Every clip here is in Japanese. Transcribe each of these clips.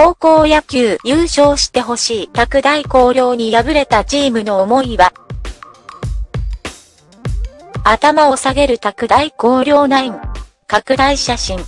高校野球優勝してほしい。拓大紅陵に敗れたチームの思いは、頭を下げる拓大紅陵ナイン。拡大写真。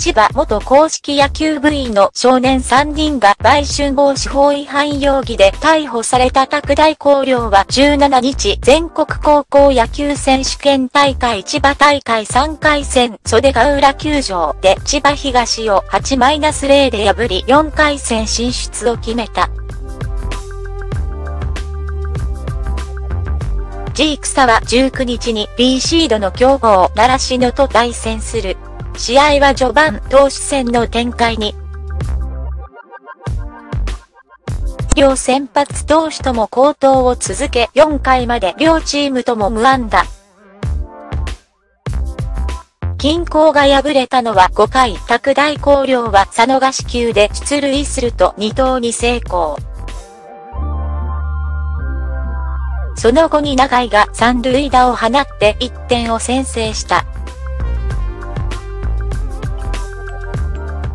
千葉元硬式野球部員の少年3人が売春防止法違反容疑で逮捕された拓大紅陵は17日全国高校野球選手権大会千葉大会3回戦袖ヶ浦球場で千葉東を 8-0 で破り4回戦進出を決めた。G 草は19日に B シードの強豪習志野と対戦する。試合は序盤投手戦の展開に。両先発投手とも好投を続け4回まで両チームとも無安打。均衡が敗れたのは5回拓大紅陵は佐野が死球で出塁すると2投に成功。その後に永井が三塁打を放って1点を先制した。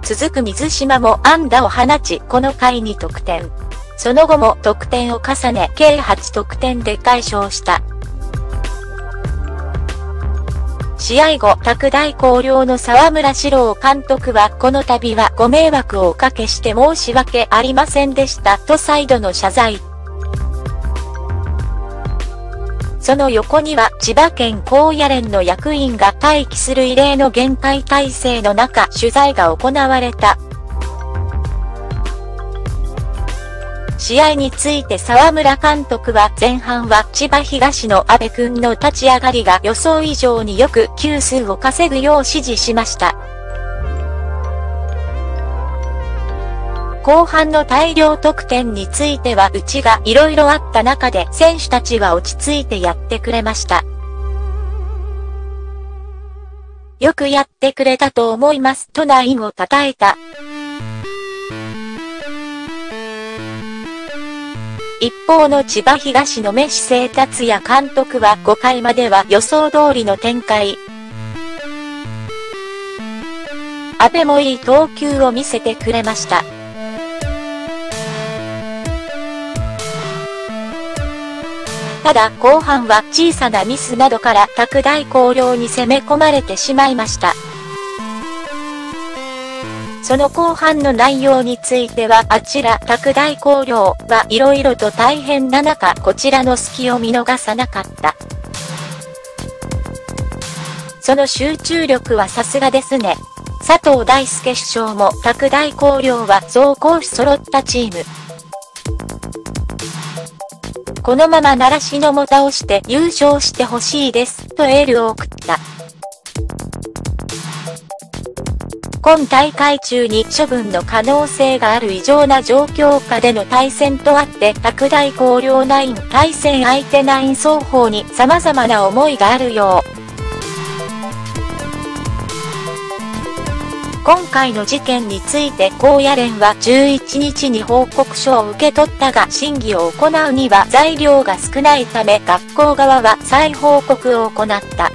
続く水島も安打を放ち、この回に得点。その後も得点を重ね、計8得点で快勝した。試合後、拓大紅陵の沢村史郎監督は、この度はご迷惑をおかけして申し訳ありませんでした、と再度の謝罪。その横には千葉県高野連の役員が待機する異例の厳戒態勢の中取材が行われた。試合について沢村監督は前半は千葉東の阿部君の立ち上がりが予想以上によく球数を稼ぐよう指示しました。後半の大量得点についてはうちが色々あった中で選手たちは落ち着いてやってくれました。よくやってくれたと思いますとナインを称えた。一方の千葉東のメッシ清達也監督は5回までは予想通りの展開。阿部もいい投球を見せてくれました。ただ後半は小さなミスなどから拓大紅陵に攻め込まれてしまいました。その後半の内容についてはあちら拓大紅陵は色々と大変な中こちらの隙を見逃さなかった。その集中力はさすがですね。佐藤大輔主将も拓大紅陵は走攻守揃ったチーム。このまま習志野も倒して優勝してほしいです、とエールを送った。今大会中に処分の可能性がある異常な状況下での対戦とあって拓大紅陵ナイン対戦相手ナイン双方に様々な思いがあるよう。今回の事件について高野連は11日に報告書を受け取ったが審議を行うには材料が少ないため学校側は再報告を行った。